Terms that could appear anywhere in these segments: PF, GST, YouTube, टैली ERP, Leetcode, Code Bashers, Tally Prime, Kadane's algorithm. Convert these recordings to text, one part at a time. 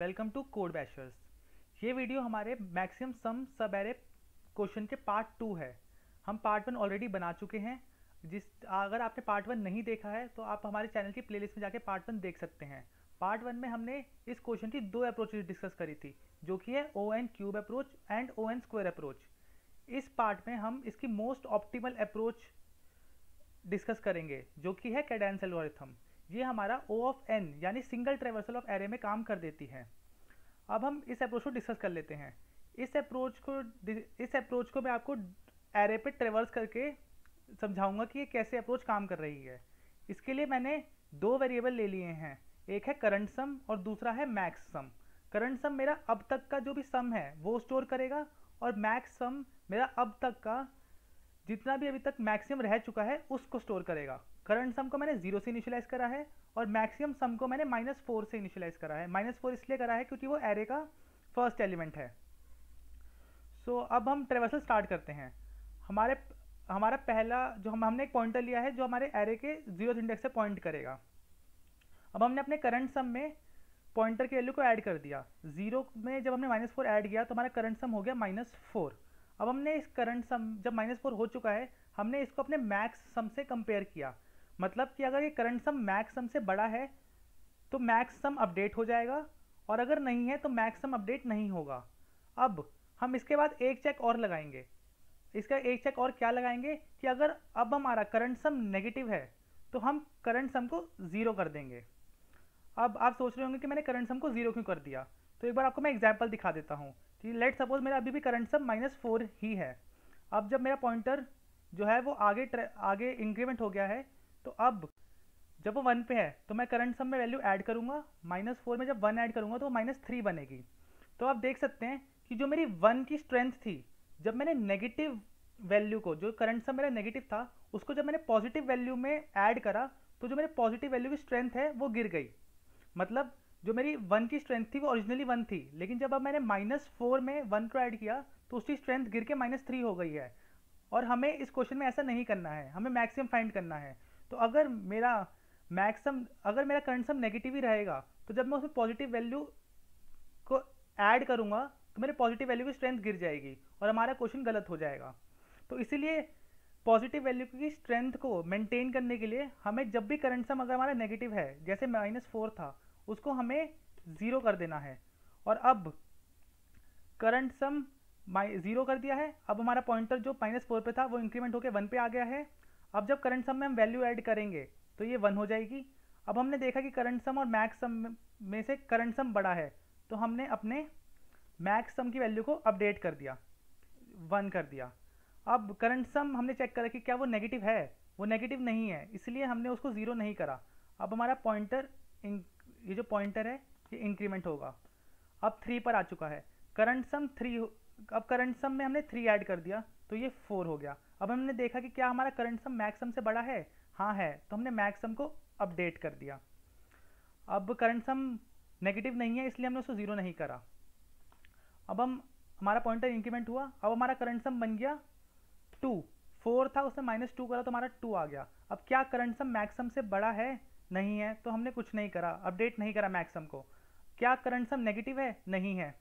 Welcome to code बैशर्स। ये video हमारे maximum sum sub array question के पार्ट 2 है। हम पार्ट 1 ऑलरेडी बना चुके हैं, अगर आपने पार्ट 1 नहीं देखा है तो आप हमारे चैनल की प्लेलिस्ट में जाके पार्ट 1 देख सकते हैं। पार्ट 1 में हमने इस क्वेश्चन की 2 अप्रोचेज डिस्कस करी थी, जो कि है ON cube approach and ON square approach. इस पार्ट में हम इसकी मोस्ट ऑप्टिमल अप्रोच डिस्कस करेंगे, जो कि है कैडेंस एल्गोरिथम। ये हमारा O(n) यानी सिंगल ट्रेवर्सल ऑफ एरे में काम कर देती है। अब हम इस अप्रोच को डिस्कस कर लेते हैं। इस अप्रोच को मैं आपको एरे पे ट्रेवर्स करके समझाऊंगा कि ये कैसे अप्रोच काम कर रही है। इसके लिए मैंने 2 वेरिएबल ले लिए हैं, एक है करंट सम और दूसरा है मैक्स सम। करंट सम मेरा अब तक का जो भी सम है वो स्टोर करेगा, और मैक्स सम मेरा अब तक का जितना भी अभी तक मैक्सिमम रह चुका है उसको स्टोर करेगा। करंट सम को मैंने 0 से इनिशियलाइज करा है और मैक्सिमम सम को मैंने -4 से इनिशियलाइज करा है। -4 इसलिए करा है क्योंकि वो एरे का फर्स्ट एलिमेंट है। सो अब हम ट्रेवर्सल स्टार्ट करते हैं। हमारा पहला जो हमने एक पॉइंटर लिया है जो हमारे एरे के 0th इंडेक्स से पॉइंट करेगा। अब हमने अपने करंट सम में पॉइंटर की वैल्यू को ऐड कर दिया। 0 में जब हमने -4 ऐड किया तो हमारा करंट सम हो गया -4। अब हमने इस करंट सम जब -4 हो चुका है, हमने इसको अपने मैक्स सम से कंपेयर किया, मतलब कि अगर ये करंट सम मैक्स सम से बड़ा है तो मैक्स सम अपडेट हो जाएगा, और अगर नहीं है तो मैक्स सम अपडेट नहीं होगा। अब हम इसके बाद एक चेक और लगाएंगे। इसका एक चेक और क्या लगाएंगे कि अगर अब हमारा करंट सम नेगेटिव है तो हम करंट सम को 0 कर देंगे। अब आप सोच रहे होंगे कि मैंने करंट सम को 0 क्यों कर दिया, तो एक बार आपको मैं एग्जाम्पल दिखा देता हूँ कि लेट सपोज मेरा अभी भी करंट सम -4 ही है। अब जब मेरा पॉइंटर जो है वो आगे इंक्रीमेंट हो गया है, तो अब जब वो 1 पे है तो मैं करंट सम में वैल्यू ऐड करूँगा। -4 में जब 1 ऐड करूँगा तो वो -3 बनेगी। तो आप देख सकते हैं कि जो मेरी 1 की स्ट्रेंथ थी, जब मैंने नेगेटिव वैल्यू को, जो करंट सम मेरा नेगेटिव था, उसको जब मैंने पॉजिटिव वैल्यू में ऐड करा तो जो मेरे पॉजिटिव वैल्यू की स्ट्रेंथ है वो गिर गई। मतलब जो मेरी 1 की स्ट्रेंथ थी वो ओरिजिनली 1 थी, लेकिन जब अब मैंने -4 में 1 को ऐड किया तो उसकी स्ट्रेंथ गिर के -3 हो गई है। और हमें इस क्वेश्चन में ऐसा नहीं करना है, हमें मैक्सिमम फाइंड करना है। तो अगर मेरा करंट सम नेगेटिव ही रहेगा तो जब मैं उसमें पॉजिटिव वैल्यू को ऐड करूँगा तो मेरे पॉजिटिव वैल्यू की स्ट्रेंथ गिर जाएगी और हमारा क्वेश्चन गलत हो जाएगा। तो इसीलिए पॉजिटिव वैल्यू की स्ट्रेंथ को मेंटेन करने के लिए हमें जब भी करंट सम अगर हमारा नेगेटिव है, जैसे -4 था, उसको हमें 0 कर देना है। और अब करंट सम 0 कर दिया है। अब हमारा पॉइंटर जो -4 पे था वो इंक्रीमेंट होकर 1 पे आ गया है। अब जब करंट सम में हम वैल्यू ऐड करेंगे तो ये 1 हो जाएगी। अब हमने देखा कि करंट सम और मैक्स सम में से करंट सम बड़ा है, तो हमने अपने मैक्स सम की वैल्यू को अपडेट कर दिया, 1 कर दिया। अब करंट सम हमने चेक करा कि क्या वो नेगेटिव है, वो नेगेटिव नहीं है, इसलिए हमने उसको 0 नहीं करा। अब हमारा पॉइंटर, ये जो पॉइंटर है, ये इंक्रीमेंट होगा, अब 3 पर आ चुका है। करंट सम 3, अब करंट सम में हमने 3 ऐड कर दिया तो ये 4 हो गया। अब हमने देखा कि क्या हमारा करंट सम मैक्स सम से बड़ा है, हाँ है, तो हमने मैक्स सम को अपडेट कर दिया। अब करंट सम नेगेटिव नहीं है इसलिए हमने उसको 0 नहीं करा। अब हमारा पॉइंटर इंक्रीमेंट हुआ। अब हमारा करंट सम बन गया 2, 4 था उसमें -2 करा तो हमारा 2 आ गया। अब क्या करंट सम मैक्स सम से बड़ा है, नहीं है, तो हमने कुछ नहीं करा, अपडेट नहीं करा मैक्स सम को। क्या करंट सम नेगेटिव है, नहीं है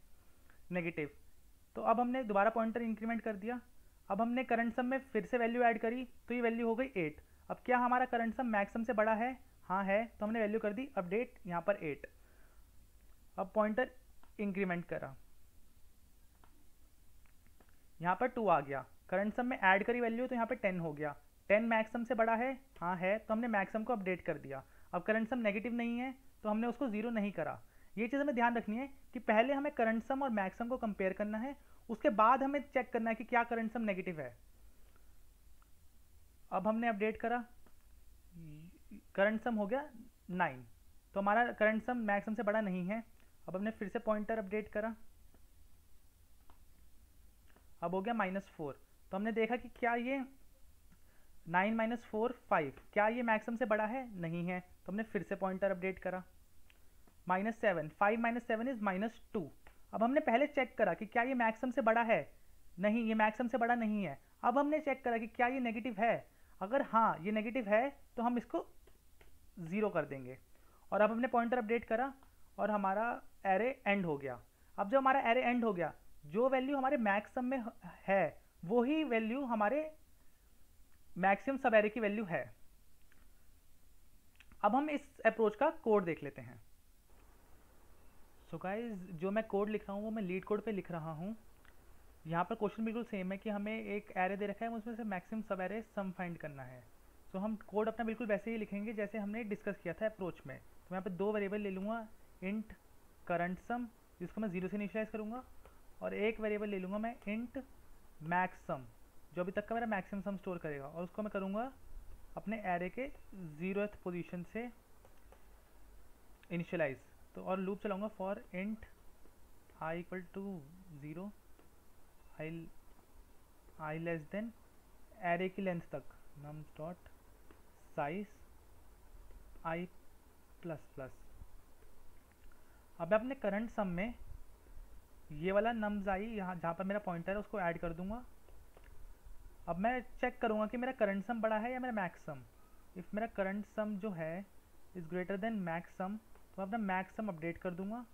नेगेटिव, तो अब हमने दोबारा पॉइंटर इंक्रीमेंट कर दिया। अब हमने करंट सम में फिर से वैल्यू ऐड करी तो ये वैल्यू हो गई 8। अब क्या हमारा करंट सम मैक्स सम से बड़ा है, हाँ है, तो हमने वैल्यू कर दी अपडेट यहाँ पर 8। अब पॉइंटर इंक्रीमेंट करा, यहाँ पर 2 आ गया। करंट सम में ऐड करी वैल्यू तो यहाँ पर 10 हो गया। 10 मैक्स सम से बड़ा है, हाँ है, तो हमने मैक्स सम को अपडेट कर दिया। अब करंट सम नेगेटिव नहीं है तो हमने उसको 0 नहीं करा। ये चीज़ हमें ध्यान रखनी है कि पहले हमें करंट सम और मैक्स सम को कंपेयर करना है, उसके बाद हमें चेक करना है कि क्या करंट सम नेगेटिव है। अब हमने अपडेट करा, करंट सम हो गया 9, तो हमारा करंट सम मैक्स सम से बड़ा नहीं है। अब हमने फिर से पॉइंटर अपडेट करा, अब हो गया -4, तो हमने देखा कि क्या ये 9 - 4 5, क्या ये मैक्स सम से बड़ा है, नहीं है, तो हमने फिर से पॉइंटर अपडेट करा। -7, 5 - 7 इज -2। अब हमने पहले चेक करा कि क्या ये मैक्स सम से बड़ा है, नहीं, ये मैक्स सम से बड़ा नहीं है। अब हमने चेक करा कि क्या ये नेगेटिव है, अगर हाँ ये नेगेटिव है तो हम इसको 0 कर देंगे। और अब हमने पॉइंटर अपडेट करा और हमारा एरे एंड हो गया। अब जब हमारा एरे एंड हो गया, जो वैल्यू हमारे मैक्स सम में है वही वैल्यू हमारे मैक्सिमम सब एरे की वैल्यू है। अब हम इस अप्रोच का कोड देख लेते हैं। सो गाइस, जो मैं कोड लिख रहा हूँ वो मैं लीड कोड पे लिख रहा हूँ। यहाँ पर क्वेश्चन बिल्कुल सेम है कि हमें एक एरे दे रखा है, उसमें से मैक्सिमम सब एरे सम फाइंड करना है। सो हम कोड अपना बिल्कुल वैसे ही लिखेंगे जैसे हमने डिस्कस किया था अप्रोच में। तो यहाँ पर दो वेरिएबल ले लूँगा, इंट करंट सम जिसको मैं 0 से इनिशियलाइज करूँगा, और एक वेरिएबल ले लूँगा मैं इंट मैक्स सम जो अभी तक का मेरा मैक्सिमम सम स्टोर करेगा, और उसको मैं करूँगा अपने एरे के 0th पोजीशन से इनिशियलाइज। तो और लूप चलाऊँगा for int i equal to 0 i less than array की लेंथ तक num dot size i plus plus. अब अपने करंट सम में ये वाला नम्स आई यहाँ जहाँ पर मेरा पॉइंटर है उसको ऐड कर दूंगा। अब मैं चेक करूँगा कि मेरा करंट सम बड़ा है या मेरा मैक्स सम। इफ़ मेरा करंट सम जो है is greater than max sum तो अपना मैक्स सम अपडेट कर दूंगा।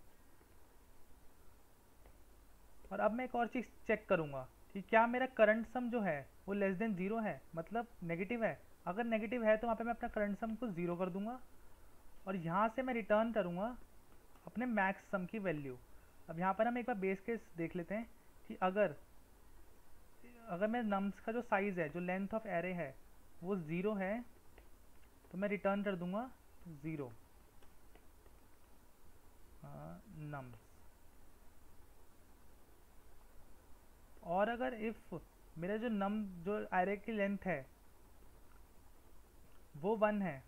और अब मैं एक और चीज़ चेक करूँगा कि क्या मेरा करंट सम जो है वो लेस देन 0 है, मतलब नेगेटिव है। अगर नेगेटिव है तो वहाँ पर मैं अपना करंट सम को 0 कर दूँगा और यहाँ से मैं रिटर्न करूँगा अपने मैक्स सम की वैल्यू। अब यहाँ पर हम एक बार बेस केस देख लेते हैं कि अगर मेरे नम्स का जो साइज़ है, जो लेंथ ऑफ एरे है वो 0 है तो मैं रिटर्न कर दूंगा 0 नम्स। और अगर इफ़ मेरा जो एरे की लेंथ है वो 1 है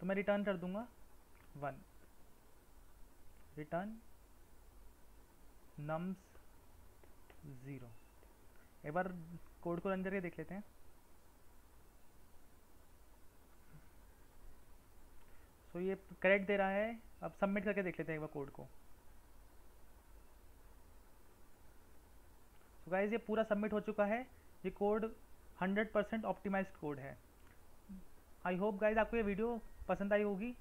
तो मैं रिटर्न कर दूंगा 1 रिटर्न नम्स 0। एक बार कोड को रन करके देख लेते हैं। सो ये करेक्ट दे रहा है। अब सबमिट करके देख लेते हैं एक बार कोड को। सो गाइस, ये पूरा सबमिट हो चुका है। ये कोड 100% ऑप्टिमाइज्ड कोड है। आई होप गाइस आपको ये वीडियो पसंद आई होगी।